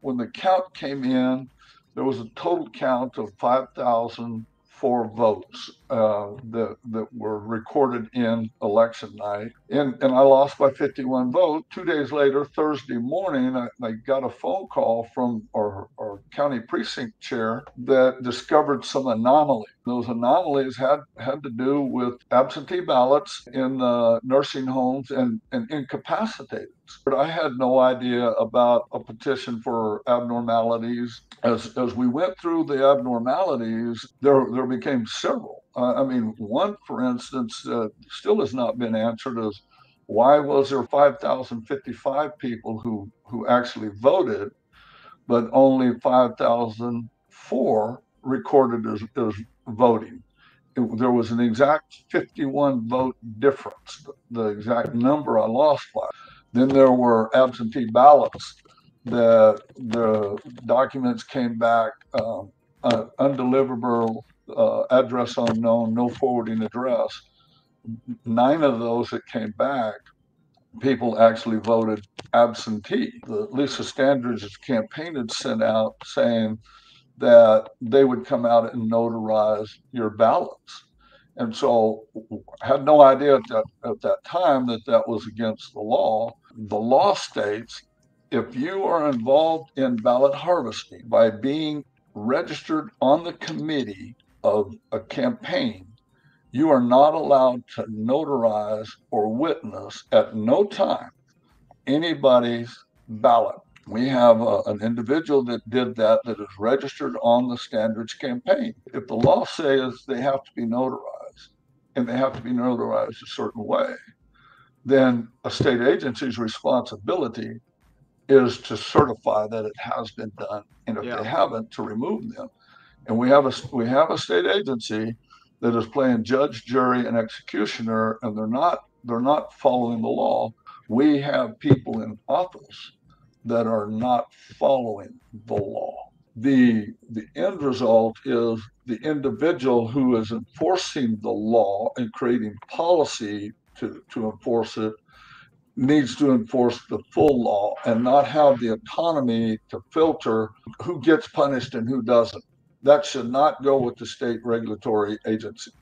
When the count came in, there was a total count of 5,004 votes that were recorded in election night. And I lost by 51 votes. 2 days later, Thursday morning, I got a phone call from our county precinct chair that discovered some anomaly. Those anomalies had to do with absentee ballots in nursing homes and incapacitated. But I had no idea about a petition for abnormalities. As we went through the abnormalities, there became several. I mean, one, for instance, still has not been answered is why was there 5,055 people who actually voted, but only 5,004 recorded as voting? There was an exact 51 vote difference, the exact number I lost by. Then there were absentee ballots that the documents came back undeliverable, address unknown, no forwarding address. 9 of those that came back, people actually voted absentee. The Lisa Standridge's campaign had sent out saying that they would come out and notarize your ballots. And so had no idea at that time that was against the law. The law states, if you are involved in ballot harvesting by being registered on the committee of a campaign, you are not allowed to notarize or witness at no time anybody's ballot. We have an individual that did that is registered on the Standridge campaign. If the law says they have to be notarized and they have to be notarized a certain way, then a state agency's responsibility is to certify that it has been done, and if they haven't, to remove them. And we have a state agency that is playing judge, jury, and executioner, and they're not following the law. We have people in office that are not following the law. The end result is the individual who is enforcing the law and creating policy to enforce it needs to enforce the full law and not have the autonomy to filter who gets punished and who doesn't. That should not go with the state regulatory agency.